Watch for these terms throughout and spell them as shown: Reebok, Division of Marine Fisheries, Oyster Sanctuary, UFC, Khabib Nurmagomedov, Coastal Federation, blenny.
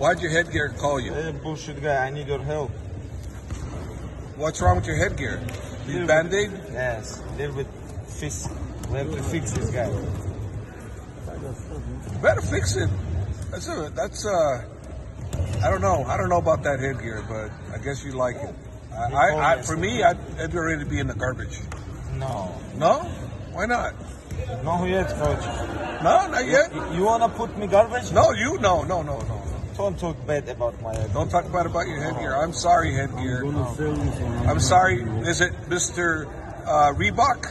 Why'd your headgear call you? Hey, bullshit guy, I need your help. What's wrong with your headgear? You band-aid? Yes, little bit fix. We have to fix this guy. You better fix it. That's I don't know about that headgear, but I guess you like it. For me, I'd be ready to be in the garbage. No. No? Why not? Not yet, coach. No, not yet. You wanna put me garbage? No, you no. Don't talk bad about my headgear. Don't talk bad about your headgear. I'm sorry, headgear. I'm sorry. Is it Mr. Reebok?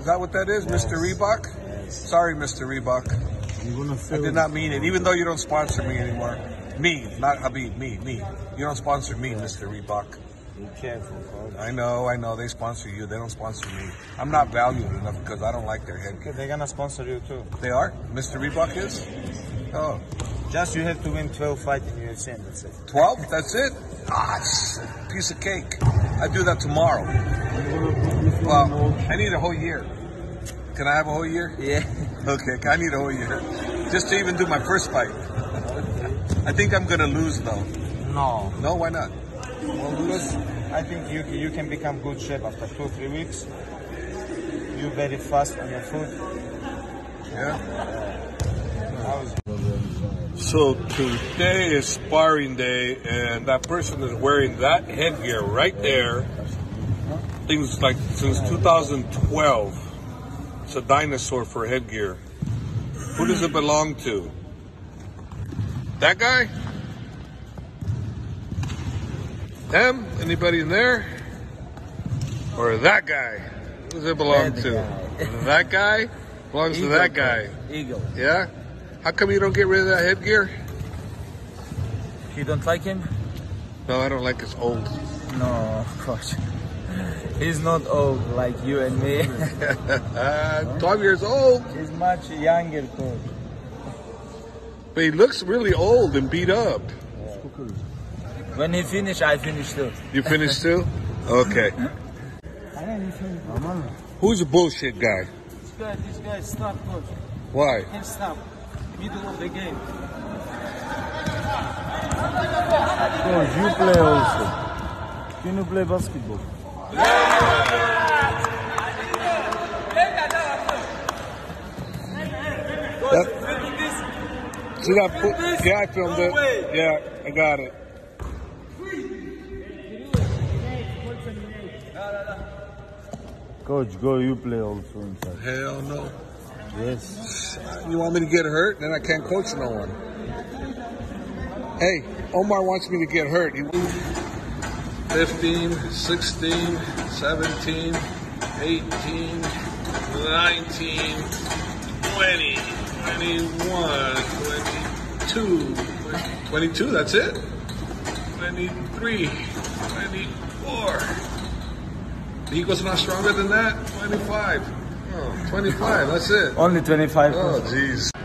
Is that what that is, yes. Mr. Reebok? Yes. Sorry, Mr. Reebok. I did not mean it, even though you don't sponsor me anymore. Me, not Habib, me. You don't sponsor me, Mr. Reebok. Be careful, folks. I know. They sponsor you. They don't sponsor me. I'm not valued enough because I don't like their headgear. They're going to sponsor you, too. They are? Mr. Reebok is? Oh. Just you have to win 12 fights in UFC, and that's it. 12? That's it? Ah, piece of cake. I do that tomorrow. Well, I need a whole year. Can I have a whole year? Yeah. Okay, I need a whole year. Just to even do my first fight. I think I'm going to lose, though. No. No, why not? Well, lose. I think you can become good shape after 2 or 3 weeks. You're very fast on your foot. Yeah. So today is sparring day, and that person is wearing that headgear right there. Things like since 2012. It's a dinosaur for headgear. Who does it belong to? That guy? Him? Anybody in there? Or that guy? Who does it belong to? That guy? Belongs to that guy. Eagle. Yeah? How come you don't get rid of that headgear? You don't like him? No, I don't like his old. No, of course. He's not old like you and me. 12 years old. He's much younger too. But he looks really old and beat up. When he finished, I finished too. You finished too? Okay. Who's a bullshit guy? This guy stop coach. Why? He can't stop. Middle of the game. Coach, you play also. Can you play basketball? Yeah, I filmed it. Yeah, I got it. Coach, go, you play also inside. Hell no. Yes. You want me to get hurt? Then I can't coach no one. Hey, Omar wants me to get hurt. 15, 16, 17, 18, 19, 20, 21, 22, 22, that's it? 23, 24. The eagle's not stronger than that? 25. Oh, 25, that's it. Only 25. Oh, jeez.